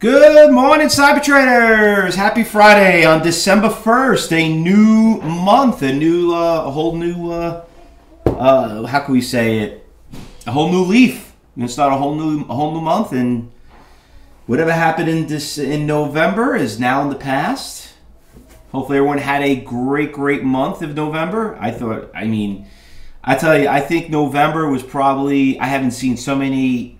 Good morning, Cyber Traders! Happy Friday on December 1st, a new month, a whole new leaf. We're gonna start a whole new month, and whatever happened in November is now in the past. Hopefully, everyone had a great month of November. I think November was probably, I haven't seen so many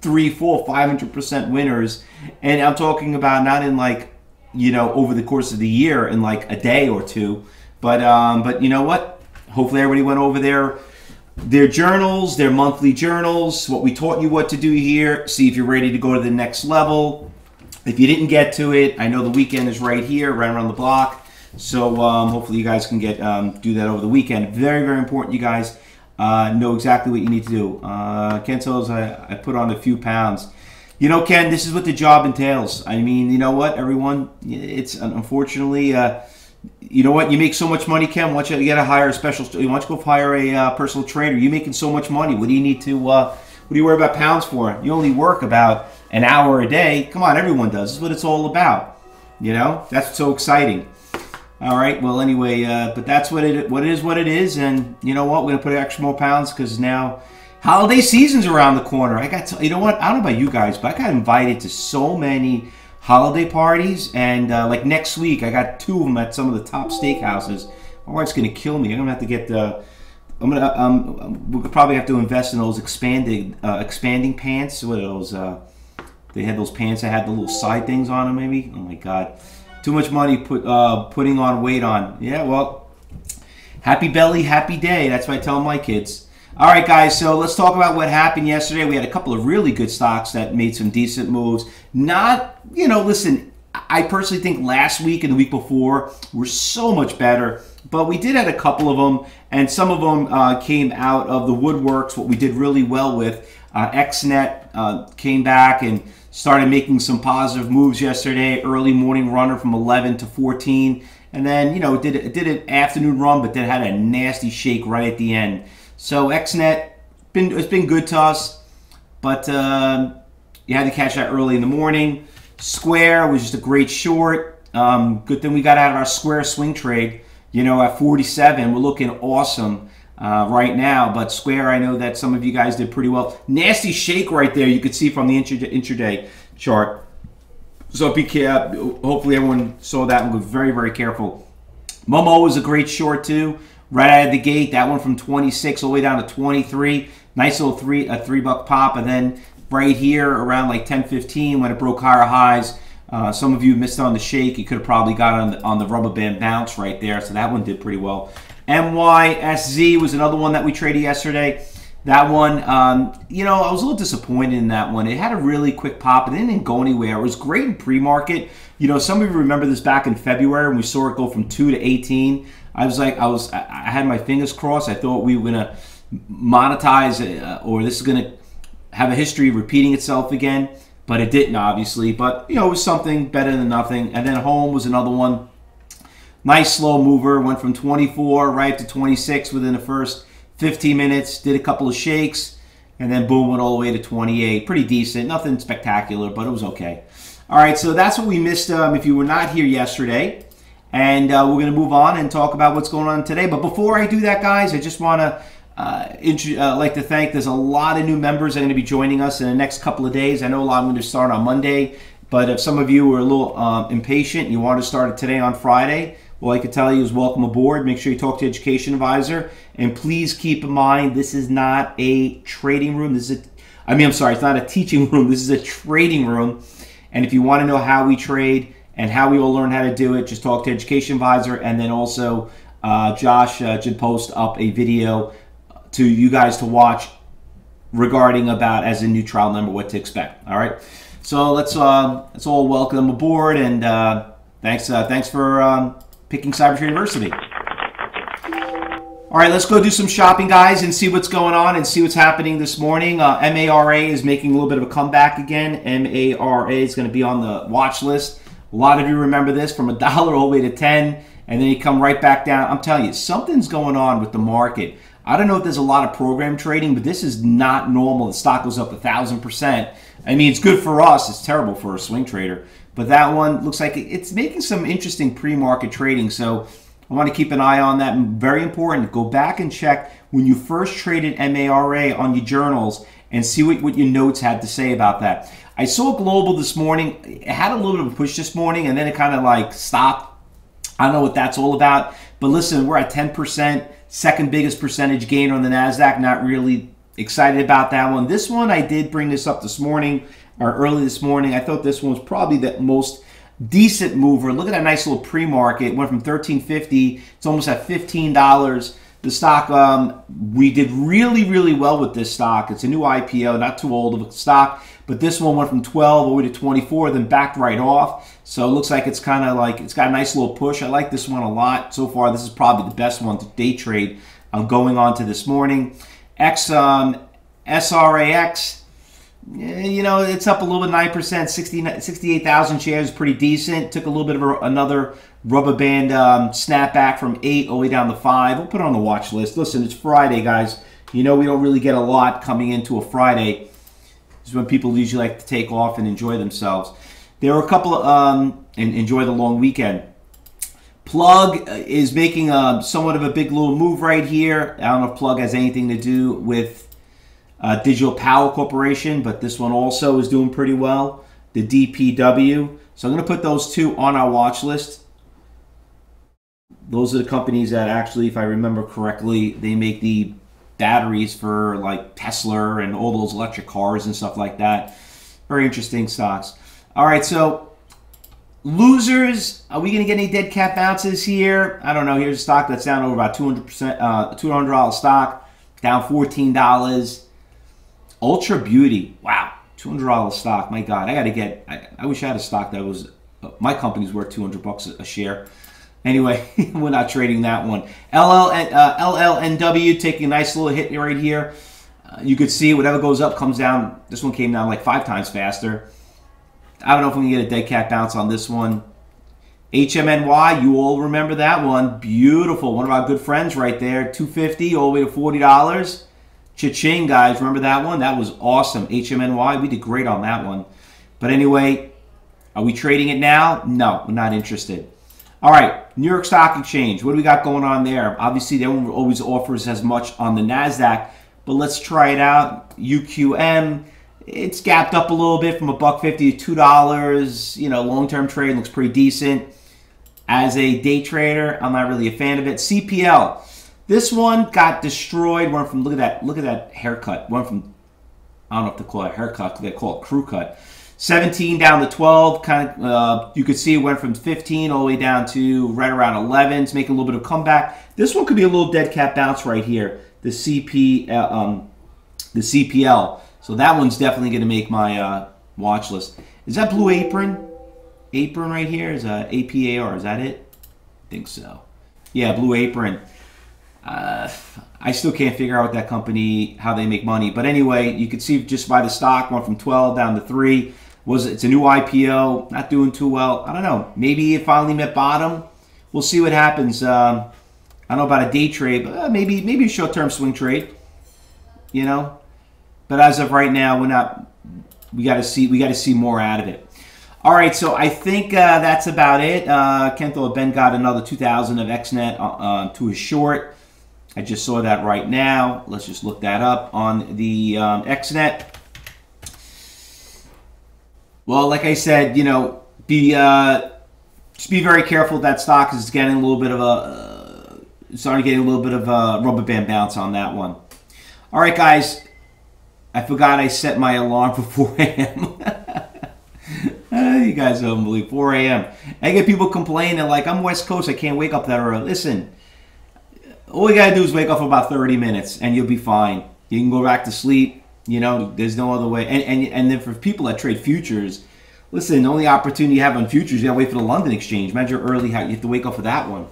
300%, 400%, 500% winners, and I'm talking about not in like, you know, over the course of the year in like a day or two, but you know what? Hopefully everybody went over their journals, their monthly journals, what we taught you what to do here, see if you're ready to go to the next level. If you didn't get to it, I know the weekend is right here, right around the block, so hopefully you guys can get do that over the weekend. Very important, you guys. Know exactly what you need to do. Ken tells I put on a few pounds. You know, Ken, this is what the job entails. I mean, you know what, everyone, it's unfortunately, you know what, you make so much money, Ken, why don't you get a hire a special, why don't you go hire a personal trainer? You're making so much money. What do you need to, what do you worry about pounds for? You only work about an hour a day. Come on, everyone does. This is what it's all about. You know, that's so exciting. All right. Well, anyway, but that's what it is, and you know what? We're gonna put extra more pounds because now holiday season's around the corner. You know what? I don't know about you guys, but I got invited to so many holiday parties, and like next week, I got 2 of them at some of the top steakhouses. My wife's gonna kill me. I'm gonna have to get the. We'll probably have to invest in those expanding pants. What are those? They had those pants that had the little side things on them. Maybe. Oh my God. Too much money putting on weight on. Yeah, well, happy belly, happy day. That's what I tell my kids. All right, guys, so let's talk about what happened yesterday. We had a couple of really good stocks that made some decent moves. Not, you know, listen, I personally think last week and the week before were so much better, but we did have a couple of them, and some of them came out of the woodworks, what we did really well with. XNet came back and started making some positive moves yesterday. Early morning runner from 11 to 14, and then, you know, it did an afternoon run, but then had a nasty shake right at the end. So XNet, it's been good to us, but you had to catch that early in the morning. Square was just a great short. Good thing we got out of our Square swing trade. You know, at 47, we're looking awesome right now, but Square, I know that some of you guys did pretty well. Nasty shake right there, you could see from the intraday chart. So be careful. Hopefully everyone saw that and was very careful. Momo was a great short too, right out of the gate. That one from 26 all the way down to 23. Nice little $3 pop, and then right here around like 10:15 when it broke higher highs. Some of you missed on the shake. You could have probably got on the rubber band bounce right there. So that one did pretty well. MYSZ was another one that we traded yesterday. That one, you know, I was a little disappointed in that one. It had a really quick pop and it didn't go anywhere. It was great in pre-market. You know, some of you remember this back in February when we saw it go from 2 to 18. I had my fingers crossed. I thought we were going to monetize or this is going to have a history of repeating itself again. But it didn't, obviously. But, you know, it was something better than nothing. And then Home was another one. Nice slow mover, went from 24 right up to 26 within the first 15 minutes, did a couple of shakes, and then boom, went all the way to 28. Pretty decent, nothing spectacular, but it was okay. All right, so that's what we missed if you were not here yesterday. And we're going to move on and talk about what's going on today. But before I do that, guys, I just want to like to thank, there's a lot of new members that are going to be joining us in the next couple of days. I know a lot of them are going to start on Monday, but if some of you were a little impatient and you want to start it today on Friday, well, I can tell you is welcome aboard. Make sure you talk to your education advisor. And please keep in mind, this is not a trading room. It's not a teaching room. This is a trading room. And if you want to know how we trade and how we all learn how to do it, just talk to your education advisor. And then also Josh should post up a video to you guys to watch regarding about, as a new trial member, what to expect. All right. So let's all welcome aboard. And thanks for... picking Cyber Trading University. All right, let's go do some shopping, guys, and see what's going on and see what's happening this morning. MARA is making a little bit of a comeback again. MARA is going to be on the watch list. A lot of you remember this from $1 all the way to 10, and then you come right back down. I'm telling you, something's going on with the market. I don't know if there's a lot of program trading, but this is not normal. The stock goes up 1,000%. I mean, it's good for us. It's terrible for a swing trader. But that one looks like it's making some interesting pre-market trading. So I want to keep an eye on that. Very important. Go back and check when you first traded MARA on your journals and see what your notes had to say about that. I saw global this morning. It had a little bit of a push this morning, and then it kind of like stopped. I don't know what that's all about. But listen, we're at 10%, second biggest percentage gain on the NASDAQ. Not really excited about that one. This one, I did bring this up this morning or early this morning. I thought this one was probably the most decent mover. Look at that nice little pre-market. It went from $13.50. It's almost at $15. The stock, we did really, really well with this stock. It's a new IPO, not too old of a stock. But this one went from 12 over to 24, then backed right off. So it looks like it's kind of like it's got a nice little push. I like this one a lot so far. This is probably the best one to day trade. I'm going on to this morning. SRAX, you know, it's up a little bit, 9%, 68,000 shares, pretty decent. Took a little bit of another rubber band snapback from 8 all the way down to 5. We'll put it on the watch list. Listen, it's Friday, guys. You know, we don't really get a lot coming into a Friday. Is when people usually like to take off and enjoy themselves. There were a couple of, and enjoy the long weekend. Plug is making somewhat of a big little move right here. I don't know if Plug has anything to do with Digital Power Corporation, but this one also is doing pretty well. The DPW. So I'm going to put those two on our watch list. Those are the companies that actually, if I remember correctly, they make the batteries for like Tesla and all those electric cars and stuff like that. Very interesting stocks. All right, so losers, are we going to get any dead cat bounces here? I don't know. Here's a stock that's down over about 200%, $200 stock, down $14. Ultra Beauty, wow, $200 stock. My God, I got to get, I wish I had a stock that was, my company's worth $200 a share. Anyway, we're not trading that one. LLNW taking a nice little hit right here. You could see whatever goes up comes down. This one came down like 5 times faster. I don't know if we can get a dead cat bounce on this one. HMNY, you all remember that one. Beautiful. One of our good friends right there. $2.50 all the way to $40. Cha-ching, guys. Remember that one? That was awesome. HMNY, we did great on that one. But anyway, are we trading it now? No, we're not interested. All right, New York Stock Exchange. What do we got going on there? Obviously, they don't always offer us as much on the NASDAQ, but let's try it out. UQM, it's gapped up a little bit from $1.50 to $2. You know, long-term trade looks pretty decent. As a day trader, I'm not really a fan of it. CPL, this one got destroyed. Went from, look at that haircut. Went from, I don't know if they call it a haircut, they call it crew cut. 17 down to 12, kind of, you could see it went from 15 all the way down to right around 11. It's making a little bit of comeback. This one could be a little dead cat bounce right here, the CPL. So that one's definitely going to make my watch list. Is that Blue Apron? Apron right here is APAR. Is that it? I think so. Yeah, Blue Apron. I still can't figure out what that company, how they make money. But anyway, you could see just by the stock, went from 12 down to 3. It's a new IPO, not doing too well. I don't know. Maybe it finally met bottom. We'll see what happens. I don't know about a day trade, but maybe a short-term swing trade. You know, but as of right now, we're not. We got to see more out of it. All right, so I think that's about it. Kento Ben got another 2,000 of XNet to his short. I just saw that right now. Let's just look that up on the XNet. Well, like I said, you know, just be very careful with that stock because it's getting a little bit of a starting getting a little bit of a rubber band bounce on that one. All right, guys, I forgot I set my alarm for 4 a.m. You guys don't believe 4 a.m. I get people complaining like I'm West Coast, I can't wake up that early. Listen. All you gotta do is wake up for about 30 minutes and you'll be fine. You can go back to sleep. You know, there's no other way. And then for people that trade futures, listen, the only opportunity you have on futures, you gotta wait for the London Exchange. Imagine early how you have to wake up for that one.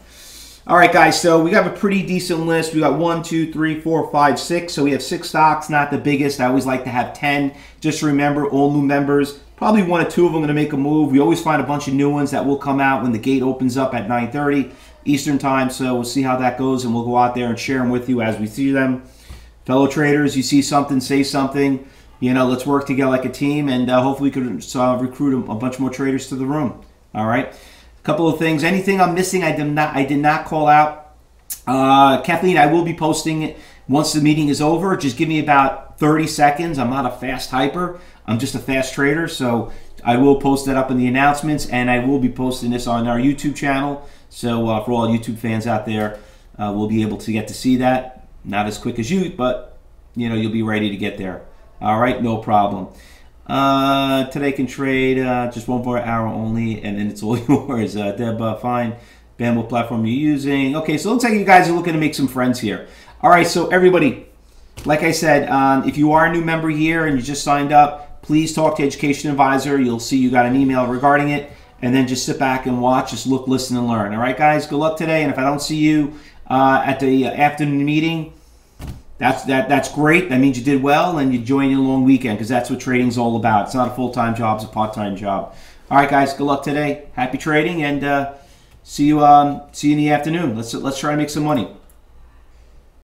All right, guys, so we have a pretty decent list. We got 1, 2, 3, 4, 5, 6. So we have 6 stocks, not the biggest. I always like to have 10. Just remember, all new members, probably 1 or 2 of them are gonna make a move. We always find a bunch of new ones that will come out when the gate opens up at 9:30. Eastern time. So we'll see how that goes, and we'll go out there and share them with you as we see them. Fellow traders, you see something, say something. You know, let's work together like a team, and hopefully we can recruit a bunch more traders to the room. All right, a couple of things. Anything I'm missing, I did not call out. Kathleen, I will be posting it once the meeting is over. Just give me about 30 seconds. I'm not a fast hyper. I'm just a fast trader, so I will post that up in the announcements, and I will be posting this on our YouTube channel. So for all YouTube fans out there, we'll be able to get to see that. Not as quick as you, but you know, you'll be ready to get there. All right, no problem. Today can trade just 1 more hour only, and then it's all yours. Deb, fine. Ben, what platform you're using? Okay, so it looks like you guys are looking to make some friends here. All right, so everybody, like I said, if you are a new member here and you just signed up, please talk to Education Advisor. You'll see you got an email regarding it, and then just sit back and watch, just look, listen, and learn. All right, guys, good luck today, and if I don't see you at the afternoon meeting, that's great. That means you did well and you joined your long weekend, because that's what trading's all about. It's not a full-time job, it's a part-time job. All right, guys, good luck today. Happy trading, and see you in the afternoon. Let's try to make some money.